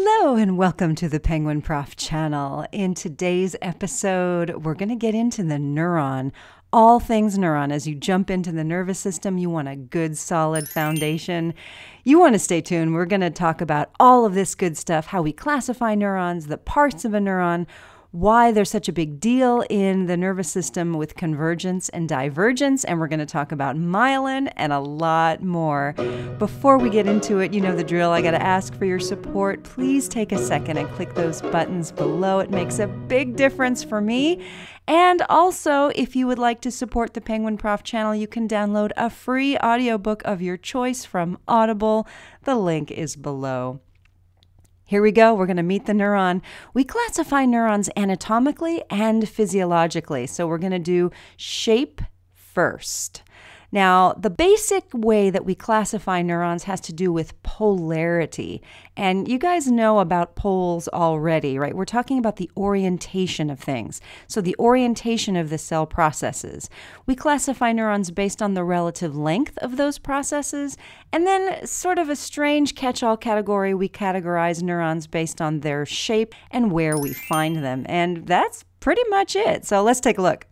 Hello and welcome to the Penguin Prof Channel. In today's episode, we're going to get into the neuron. All things neuron. As you jump into the nervous system, you want a good, solid foundation. You want to stay tuned. We're going to talk about all of this good stuff, how we classify neurons, the parts of a neuron, why there's such a big deal in the nervous system with convergence and divergence, and we're going to talk about myelin and a lot more. Before we get into it, you know the drill. I got to ask for your support. Please take a second and click those buttons below. It makes a big difference for me. And also, if you would like to support the Penguin Prof Channel, you can download a free audiobook of your choice from Audible. The link is below. Here we go. We're going to meet the neuron. We classify neurons anatomically and physiologically. So we're going to do shape first. Now, the basic way that we classify neurons has to do with polarity. And you guys know about poles already, right? We're talking about the orientation of things. So the orientation of the cell processes. We classify neurons based on the relative length of those processes. And then sort of a strange catch-all category, we categorize neurons based on their shape and where we find them. And that's pretty much it. So let's take a look.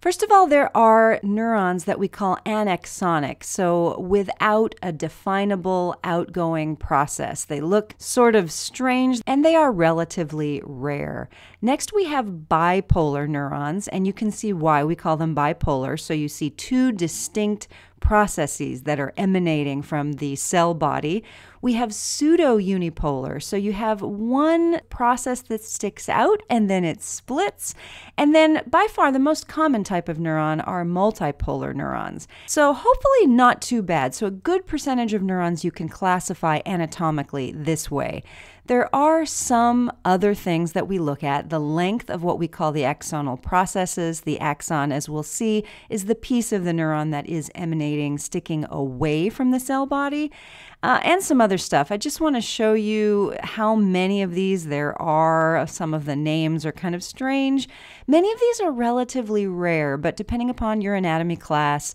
First of all, there are neurons that we call anaxonic, so without a definable outgoing process. They look sort of strange, and they are relatively rare. Next, we have bipolar neurons, and you can see why we call them bipolar. So you see two distinct processes that are emanating from the cell body. We have pseudo-unipolar, so you have one process that sticks out and then it splits. And then by far the most common type of neuron are multipolar neurons. So hopefully not too bad. So a good percentage of neurons you can classify anatomically this way. There are some other things that we look at. The length of what we call the axonal processes. The axon, as we'll see, is the piece of the neuron that is emanating, sticking away from the cell body, and some other stuff. I just want to show you how many of these there are. Some of the names are kind of strange. Many of these are relatively rare, but depending upon your anatomy class,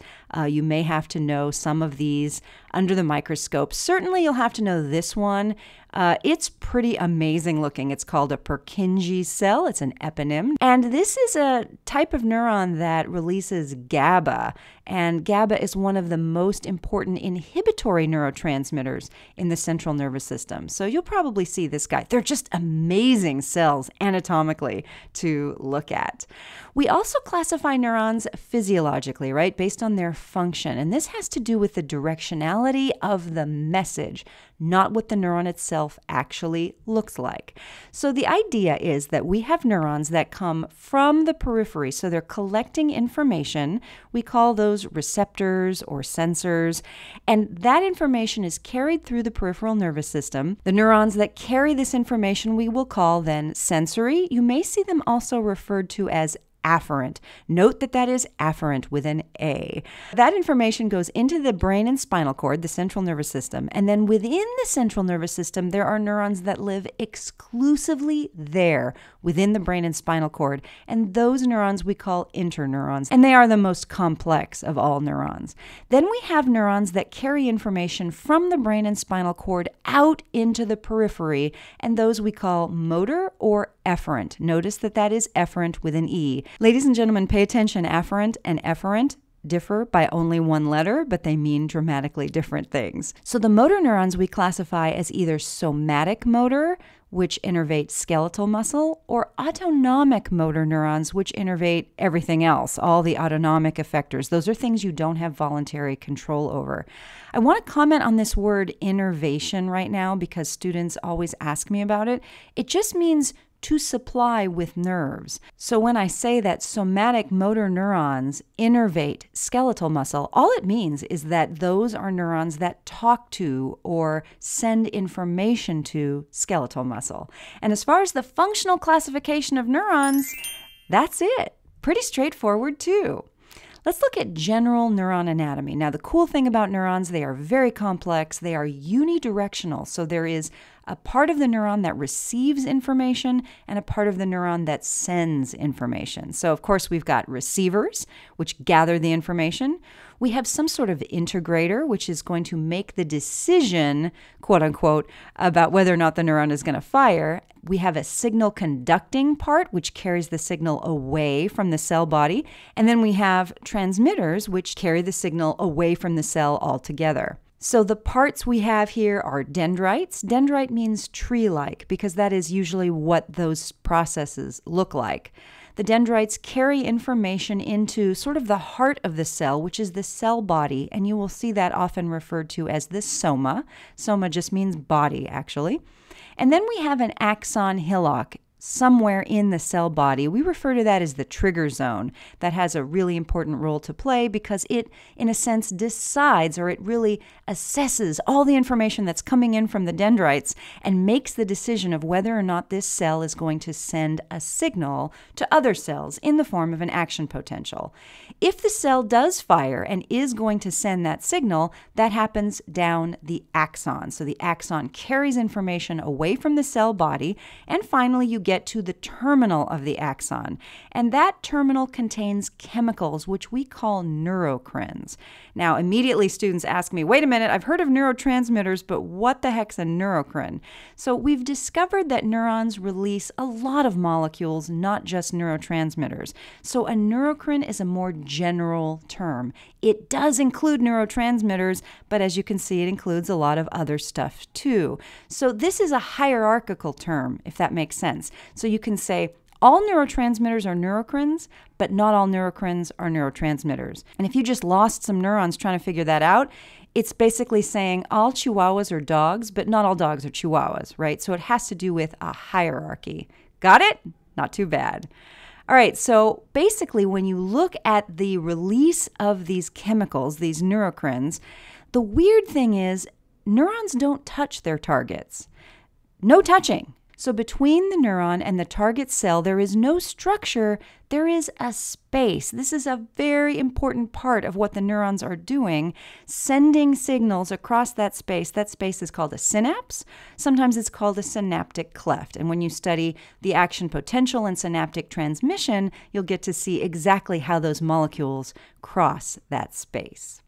you may have to know some of these under the microscope. Certainly you'll have to know this one. It's pretty amazing looking. It's called a Purkinje cell. It's an eponym. And this is a type of neuron that releases GABA. And GABA is one of the most important inhibitory neurotransmitters in the central nervous system. So you'll probably see this guy. They're just amazing cells anatomically to look at. We also classify neurons physiologically, right, based on their function. And this has to do with the directionality of the message, not what the neuron itself actually looks like. So the idea is that we have neurons that come from the periphery, so they're collecting information. We call those receptors or sensors, and that information is carried through the peripheral nervous system. The neurons that carry this information we will call then sensory. You may see them also referred to as afferent. Note that that is afferent with an A. That information goes into the brain and spinal cord, the central nervous system, and then within the central nervous system, there are neurons that live exclusively there within the brain and spinal cord, and those neurons we call interneurons, and they are the most complex of all neurons. Then we have neurons that carry information from the brain and spinal cord out into the periphery, and those we call motor or efferent. Notice that that is efferent with an E. Ladies and gentlemen, pay attention. Afferent and efferent differ by only one letter, but they mean dramatically different things. So the motor neurons we classify as either somatic motor, which innervate skeletal muscle, or autonomic motor neurons, which innervate everything else, all the autonomic effectors. Those are things you don't have voluntary control over. I want to comment on this word innervation right now because students always ask me about it. It just means to supply with nerves. So when I say that somatic motor neurons innervate skeletal muscle, all it means is that those are neurons that talk to or send information to skeletal muscle. And as far as the functional classification of neurons, that's it. Pretty straightforward too. Let's look at general neuron anatomy. Now, the cool thing about neurons, they are very complex. They are unidirectional, so there is a part of the neuron that receives information and a part of the neuron that sends information. So, of course, we've got receivers, which gather the information. We have some sort of integrator, which is going to make the decision, quote unquote, about whether or not the neuron is going to fire. We have a signal conducting part, which carries the signal away from the cell body. And then we have transmitters, which carry the signal away from the cell altogether. So the parts we have here are dendrites. Dendrite means tree-like because that is usually what those processes look like. The dendrites carry information into sort of the heart of the cell, which is the cell body, and you will see that often referred to as the soma. Soma just means body, actually. And then we have an axon hillock somewhere in the cell body. We refer to that as the trigger zone. That has a really important role to play because it, in a sense, decides, or it really assesses all the information that's coming in from the dendrites and makes the decision of whether or not this cell is going to send a signal to other cells in the form of an action potential. If the cell does fire and is going to send that signal, that happens down the axon. So the axon carries information away from the cell body, and finally you get to the terminal of the axon. And that terminal contains chemicals, which we call neurocrines. Now, immediately students ask me, wait a minute, I've heard of neurotransmitters, but what the heck's a neurocrine? So we've discovered that neurons release a lot of molecules, not just neurotransmitters. So a neurocrine is a more general term. It does include neurotransmitters, but as you can see, it includes a lot of other stuff too. So this is a hierarchical term, if that makes sense. So you can say all neurotransmitters are neurocrines, but not all neurocrines are neurotransmitters. And if you just lost some neurons trying to figure that out, it's basically saying all chihuahuas are dogs, but not all dogs are chihuahuas, right? So it has to do with a hierarchy. Got it? Not too bad. All right, so basically when you look at the release of these chemicals, these neurocrines, the weird thing is neurons don't touch their targets. No touching. So between the neuron and the target cell, there is no structure, there is a space. This is a very important part of what the neurons are doing, sending signals across that space. That space is called a synapse. Sometimes it's called a synaptic cleft. And when you study the action potential and synaptic transmission, you'll get to see exactly how those molecules cross that space.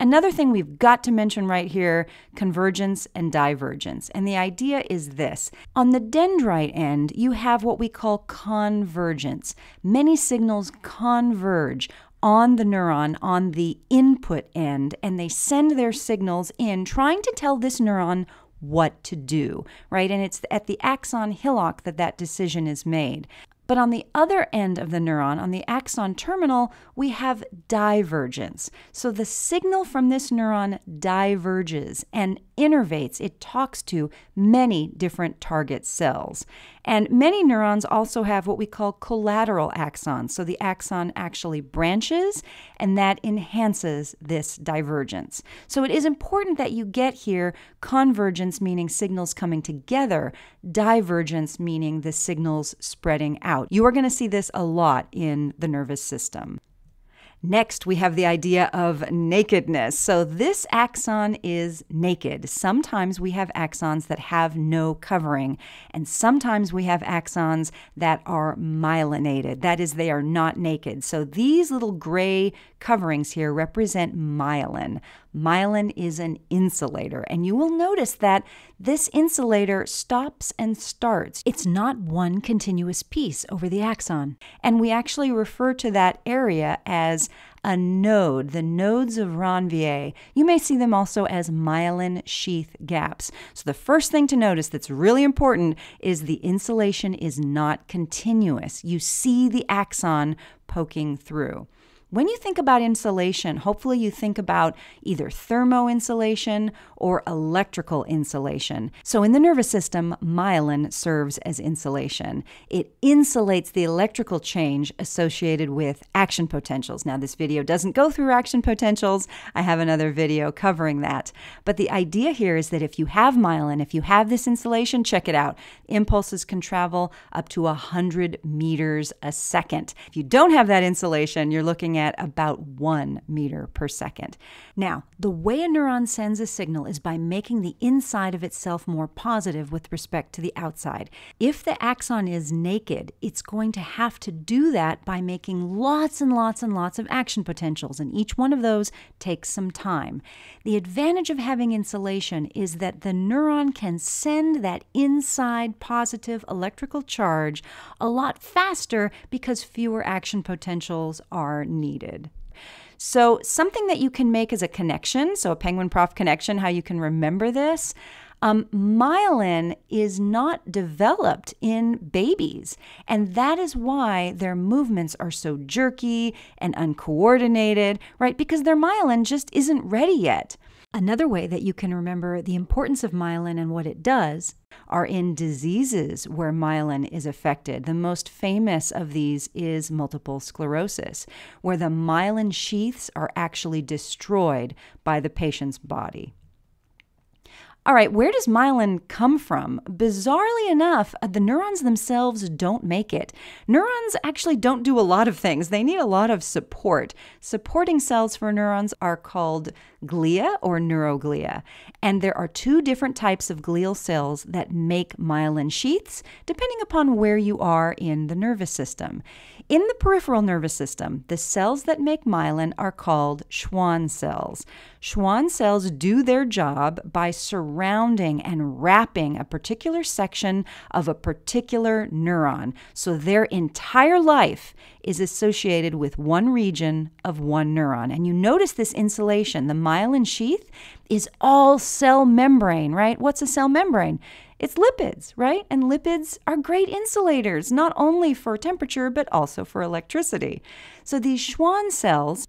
Another thing we've got to mention right here, convergence and divergence. And the idea is this. On the dendrite end, you have what we call convergence. Many signals converge on the neuron on the input end, and they send their signals in, trying to tell this neuron what to do, right? And it's at the axon hillock that that decision is made. But on the other end of the neuron, on the axon terminal, we have divergence. So the signal from this neuron diverges and innervates. It talks to many different target cells. And many neurons also have what we call collateral axons. So the axon actually branches, and that enhances this divergence. So it is important that you get here convergence, meaning signals coming together, divergence, meaning the signals spreading out. You are going to see this a lot in the nervous system. Next, we have the idea of nakedness. So this axon is naked. Sometimes we have axons that have no covering, and sometimes we have axons that are myelinated. That is, they are not naked. So these little gray coverings here represent myelin. Myelin is an insulator, and you will notice that this insulator stops and starts. It's not one continuous piece over the axon, and we actually refer to that area as a node, the nodes of Ranvier. You may see them also as myelin sheath gaps. So the first thing to notice that's really important is the insulation is not continuous. You see the axon poking through. When you think about insulation, hopefully you think about either thermoinsulation or electrical insulation. So in the nervous system, myelin serves as insulation. It insulates the electrical change associated with action potentials. Now, this video doesn't go through action potentials. I have another video covering that. But the idea here is that if you have myelin, if you have this insulation, check it out. Impulses can travel up to 100 meters a second. If you don't have that insulation, you're looking at at about 1 meter per second. Now, the way a neuron sends a signal is by making the inside of itself more positive with respect to the outside. If the axon is naked, it's going to have to do that by making lots and lots and lots of action potentials, and each one of those takes some time. The advantage of having insulation is that the neuron can send that inside positive electrical charge a lot faster because fewer action potentials are needed. So something that you can make as a connection, so a Penguin Prof connection, how you can remember this, myelin is not developed in babies, and that is why their movements are so jerky and uncoordinated, right? Because their myelin just isn't ready yet. Another way that you can remember the importance of myelin and what it does are in diseases where myelin is affected. The most famous of these is multiple sclerosis, where the myelin sheaths are actually destroyed by the patient's body. All right, where does myelin come from? Bizarrely enough, the neurons themselves don't make it. Neurons actually don't do a lot of things. They need a lot of support. Supporting cells for neurons are called glia or neuroglia. And there are 2 different types of glial cells that make myelin sheaths, depending upon where you are in the nervous system. In the peripheral nervous system, the cells that make myelin are called Schwann cells. Schwann cells do their job by surrounding and wrapping a particular section of a particular neuron. So their entire life is associated with one region of one neuron. And you notice this insulation. The myelin sheath is all cell membrane, right? What's a cell membrane? It's lipids, right? And lipids are great insulators, not only for temperature, but also for electricity. So these Schwann cells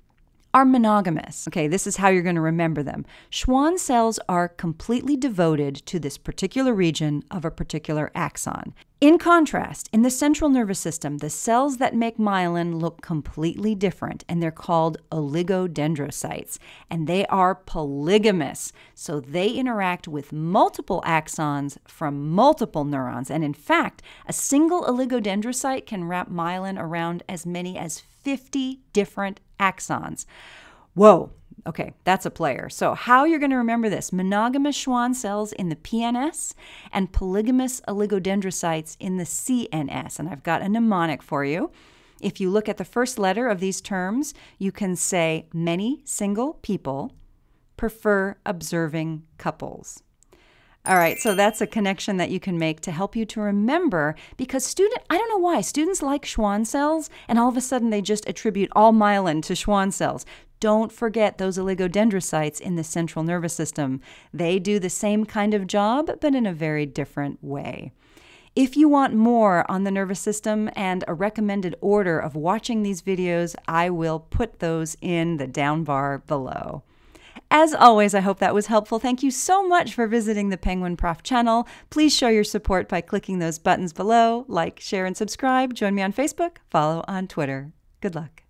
are monogamous. Okay, this is how you're going to remember them. Schwann cells are completely devoted to this particular region of a particular axon. In contrast, in the central nervous system, the cells that make myelin look completely different, and they're called oligodendrocytes, and they are polygamous, so they interact with multiple axons from multiple neurons, and in fact, a single oligodendrocyte can wrap myelin around as many as 50 different axons. Whoa! Okay, that's a player. So how you're going to remember this, monogamous Schwann cells in the PNS and polygamous oligodendrocytes in the CNS. And I've got a mnemonic for you. If you look at the first letter of these terms, you can say many single people prefer observing couples. All right, so that's a connection that you can make to help you to remember, because I don't know why, students like Schwann cells, and all of a sudden they just attribute all myelin to Schwann cells. Don't forget those oligodendrocytes in the central nervous system. They do the same kind of job, but in a very different way. If you want more on the nervous system and a recommended order of watching these videos, I will put those in the down bar below. As always, I hope that was helpful. Thank you so much for visiting the Penguin Prof channel. Please show your support by clicking those buttons below. Like, share, and subscribe. Join me on Facebook. Follow on Twitter. Good luck.